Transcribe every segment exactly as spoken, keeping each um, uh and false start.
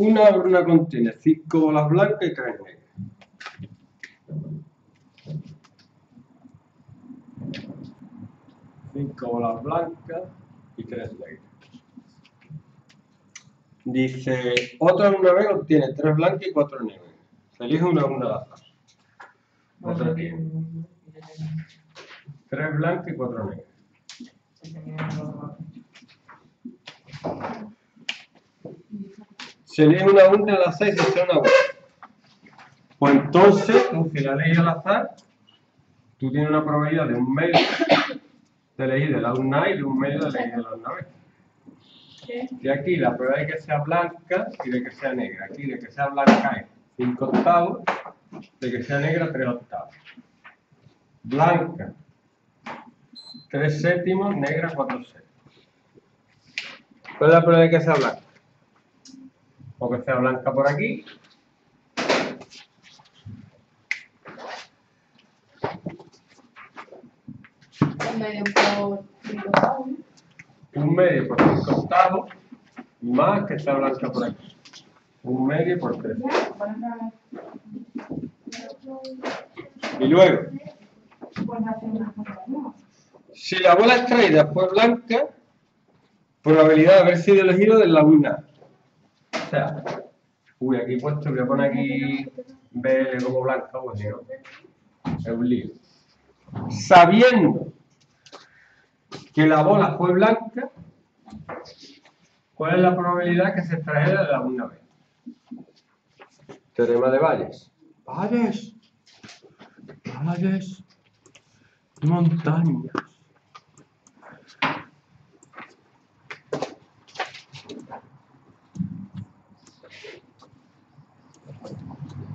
Una urna contiene cinco bolas blancas y tres negras. cinco bolas blancas y tres negras. Dice, otra urna B contiene tres blancas y cuatro negras. Se elige una urna de azar. Otra tiene tres blancas y cuatro negras. Se elige una urna al azar y se hace una bola. Pues entonces, tú si la lees al azar, tú tienes una probabilidad de un medio de elegir de la urna A y de un medio de elegir de la urna B. Y aquí la prueba de que sea blanca y de que sea negra. Aquí de que sea blanca es cinco octavos, de que sea negra tres octavos. Blanca tres séptimos, negra cuatro séptimos. ¿Cuál es la prueba de que sea blanca? O que sea blanca por aquí. Un medio por cinco octavos. Un medio por cinco octavos más que sea blanca por aquí. Un medio por tres. Y luego, si la bola extraída fue blanca, probabilidad de haber sido elegido de la urna. O sea, uy, aquí he puesto, voy a poner aquí B L como blanca, o sea, es un lío. Sabiendo que la bola fue blanca, ¿cuál es la probabilidad que se extrajera de la urna B? Teorema de Bayes. Valles, valles, montañas.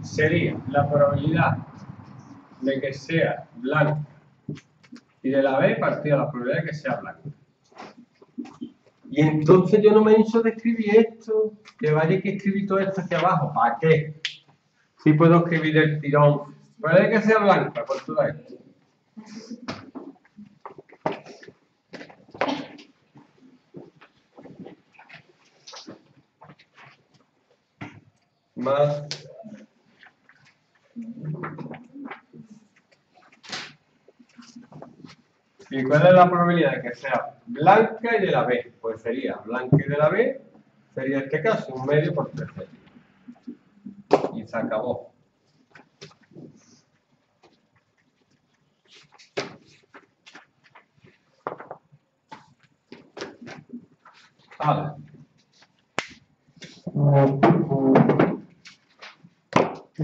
Sería la probabilidad de que sea blanca y de la B partida la probabilidad de que sea blanca. Y entonces yo no me hizo de escribir esto, que vaya que escribí todo esto hacia abajo. ¿Para qué? Si puedo escribir el tirón. Probabilidad de que sea blanca, por todo esto. Más ¿y cuál es la probabilidad de que sea blanca y de la B? Pues sería blanca y de la B, sería este caso, un medio por tres. Y se acabó. Vale.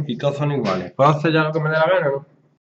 Y todos son iguales. ¿Puedo hacer ya lo que me dé la gana o no?